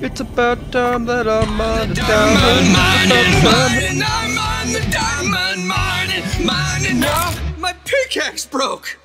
It's about time that I'm on the diamond mining. I'm on the diamond mining. Now my pickaxe broke.